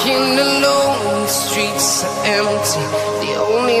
walking alone, the streets are empty. The only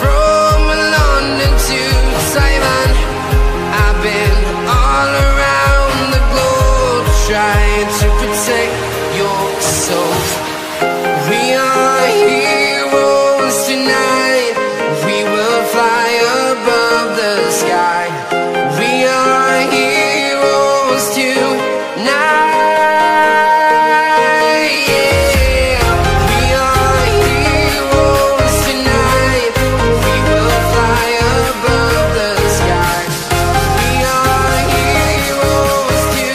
from London to Taiwan. I've been all around the globe, trying to protect your soul. We are heroes tonight. We will fly above the sky. We are heroes tonight. Yeah. We are heroes tonight. We will fly above the sky. We are heroes tonight.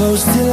Close till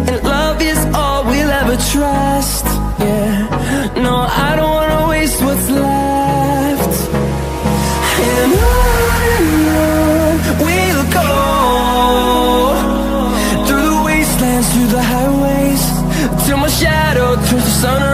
and love is all we'll ever trust. Yeah, no, I don't wanna waste what's left. And on we'll go, through the wastelands, through the highways, till my shadow turns to sun.